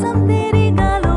मौसम तेरे गाल